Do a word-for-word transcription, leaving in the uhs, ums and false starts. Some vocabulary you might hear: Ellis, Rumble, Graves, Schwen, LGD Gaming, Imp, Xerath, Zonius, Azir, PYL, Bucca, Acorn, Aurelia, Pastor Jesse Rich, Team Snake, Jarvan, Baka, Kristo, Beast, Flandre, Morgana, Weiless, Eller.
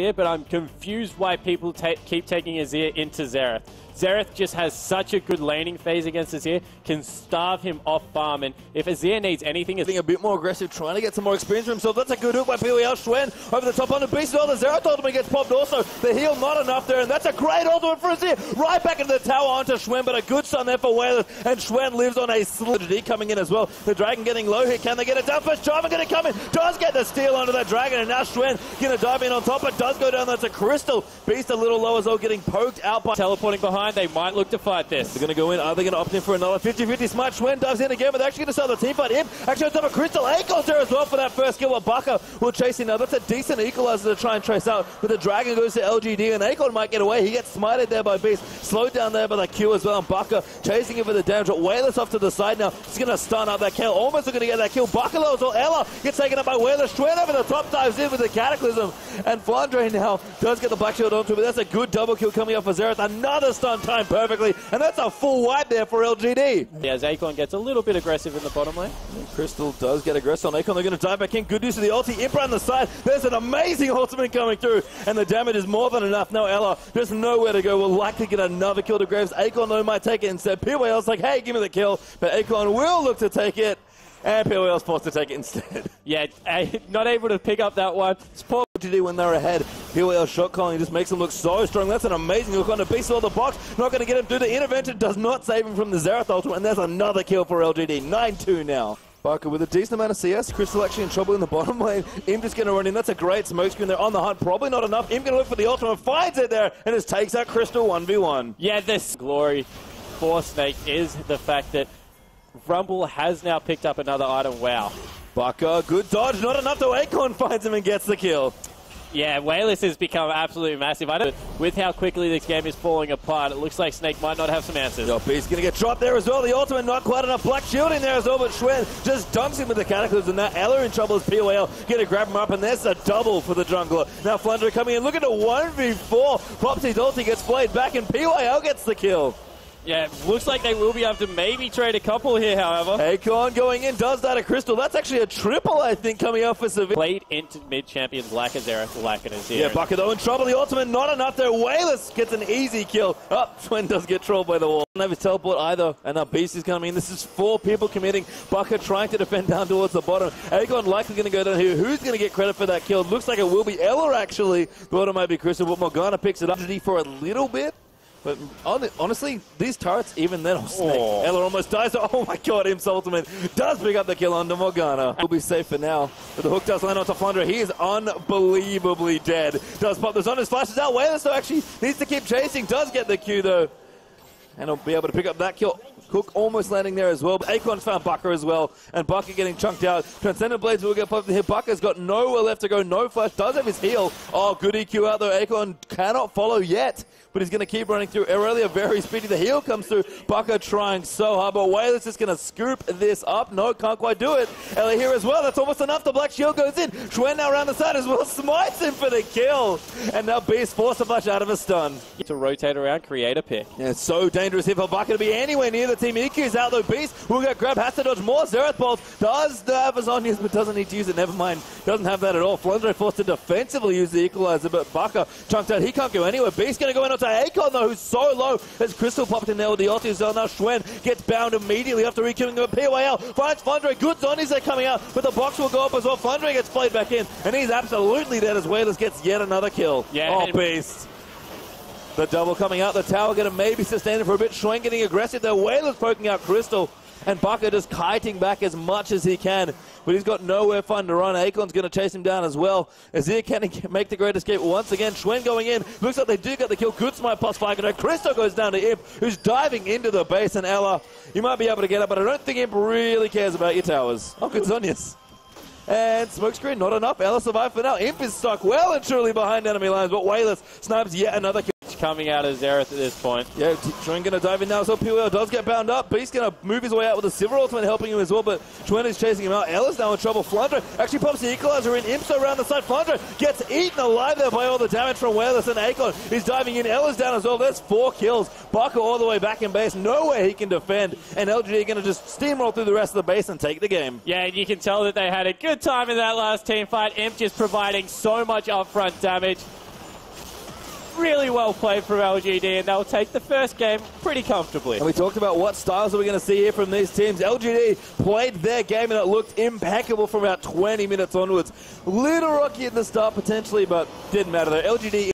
here, but I'm confused why people ta keep taking Azir into Xerath. Xerath just has such a good laning phase against Azir, can starve him off farm, and if Azir needs anything, it's being a bit more aggressive, trying to get some more experience for himself. That's a good hook by P Y L. Schwen over the top on the Beast, and all the Xerath ultimate gets popped also. The heal not enough there, and that's a great ultimate for Azir. Right back into the tower onto Schwen, but a good stun there for Weiless, and Schwen lives on a sludgy coming in as well. The Dragon getting low here, can they get it down first? Jarvan gonna come in, does get the steal onto that Dragon, and now Schwen gonna dive in on top, but does go down there to Kristo. Beast a little low as well, getting poked out by teleporting behind. They might look to fight this. They're going to go in. Are they going to opt in for another fifty fifty smite? Schwen dives in again, but they're actually going to start the team fight. Imp actually on top of Crystal. Acorn there as well for that first kill, while Baka will chase in now. That's a decent equalizer to try and trace out, but the Dragon goes to L G D, and Acorn might get away. He gets smited there by Beast. Slowed down there by the Q as well, and Baka chasing him for the damage. Weiless off to the side now. He's going to stun up that kill. Almost going to get that kill. Baka though as well. Eller gets taken up by Weiless. Schwen over the top dives in with the Cataclysm, and Flandre now does get the Black Shield onto it, but that's a good double kill coming up for Xerath. Another stun time perfectly, and that's a full wipe there for L G D. Yeah, as Acorn gets a little bit aggressive in the bottom lane. Crystal does get aggressive on Acorn. They're going to dive back in. Good use of the ulti. Imp on the side. There's an amazing ultimate coming through, and the damage is more than enough. Now Eller, there's nowhere to go. We'll likely get another kill to Graves. Acorn though might take it instead. P Y L's like, hey, give me the kill, but Acorn will look to take it, and P Y L's forced to take it instead. Yeah, not able to pick up that one. It's poor L G D when they're ahead. P Y L shot calling just makes him look so strong. That's an amazing look on the Beast of the box. Not going to get him through. The intervention does not save him from the Xerath ultimate, and there's another kill for L G D. nine two now. Baka with a decent amount of C S. Crystal actually in trouble in the bottom lane. Imp just going to run in. That's a great smoke screen. They're on the hunt. Probably not enough. Imp going to look for the ultimate. Finds it there and just takes out Crystal one v one. Yeah, this glory for Snake is the fact that Rumble has now picked up another item. Wow. Baka, good dodge. Not enough though. Acorn finds him and gets the kill. Yeah, Weiless has become absolutely massive. I don't, with how quickly this game is falling apart, it looks like Snake might not have some answers. Yo, Beast going to get dropped there as well. The ultimate not quite enough. Black Shield in there as well, but Schwen just dunks him with the Cataclysm, and now Eller in trouble as P O L going to grab him up, and there's a double for the jungler. Now Flandre coming in. Look at the one v four. Pops his ulti, gets played back, and P O L gets the kill. Yeah, looks like they will be able to maybe trade a couple here, however. Acorn going in, does that a Crystal. That's actually a triple, I think, coming out for Seville. Played into mid-champions like Azir, like it is here. Yeah, Bucca though in trouble. The ultimate not enough there. Weiless gets an easy kill. Oh, Schwen does get trolled by the wall. Doesn't have his teleport either, and now Beast is coming in. This is four people committing. Bucca trying to defend down towards the bottom. Acorn likely going to go down here. Who's going to get credit for that kill? Looks like it will be Eller, actually. Thought it might be Crystal, but Morgana picks it up for a little bit. But honestly, these turrets, even then, oh, Snake. Oh. Eller almost dies. Oh my god, Imp's ultimate does pick up the kill onto Morgana. We'll be safe for now. But the hook does land onto Flandre. He is unbelievably dead. Does pop this on, his flashes out. Weiless though actually needs to keep chasing. Does get the Q though. And he'll be able to pick up that kill. Cook almost landing there as well. But Acorn's found Baka as well. And Baka getting chunked out. Transcendent Blades will get popped here. Baka's got nowhere left to go. No flash. Does have his heal. Oh, good E Q out there. Acorn cannot follow yet. But he's going to keep running through. Aurelia very speedy. The heal comes through. Baka trying so hard. But Weiless is going to scoop this up. No, can't quite do it. Eller here as well. That's almost enough. The Black Shield goes in. Schwen now around the side as well. Smites him for the kill. And now Beast forced to flash out of a stun. To rotate around, create a pick. Yeah, it's so dangerous here for Baka to be anywhere near the team. E Q's out though. Beast will get grabbed. Has to dodge more Xerath bolts. Does have his on use, but doesn't need to use it. Never mind. Doesn't have that at all. Flandre forced to defensively use the equalizer, but Baka chunked out. He can't go anywhere. Beast going to go in on to Acorn though, who's so low as Crystal popped in there with the ulti as well. Now Schwen gets bound immediately after re-killing him with P Y L. Finds Flandre, good zonies are coming out, but the box will go up as well. Flandre gets played back in, and he's absolutely dead as Weiless gets yet another kill. Yeah, oh, Beast. The double coming out, the tower going to maybe sustain it for a bit. Schwen getting aggressive there, Weiless poking out Crystal, and Baka just kiting back as much as he can. But he's got nowhere fun to run. Acorn's going to chase him down as well. Azir can make the great escape once again. Schwen going in. Looks like they do get the kill. Good smite plus five. Kristo goes down to Imp, who's diving into the base. And Eller, you might be able to get up, but I don't think Imp really cares about your towers. Oh, good Zonius. And smokescreen, not enough. Eller survived for now. Imp is stuck well and truly behind enemy lines, but Weiless snipes yet another kill. Coming out of Xerath at this point. Yeah, Schwen going to dive in now. So P W L does get bound up. Beast going to move his way out with a Silver ultimate helping him as well, but Schwen is chasing him out. Ellis now in trouble. Flandre actually pops the equalizer in. Impso around the side. Flandre gets eaten alive there by all the damage from Weiless, and Acorn is diving in. Ellis down as well. There's four kills. Baka all the way back in base. Nowhere he can defend, and L G D going to just steamroll through the rest of the base and take the game. Yeah, and you can tell that they had a good time in that last team fight. Imp just providing so much upfront damage. Really well played from L G D, and they'll take the first game pretty comfortably. And we talked about what styles are we going to see here from these teams. L G D played their game, and it looked impeccable from about twenty minutes onwards. Little rocky at the start, potentially, but didn't matter, though. L G D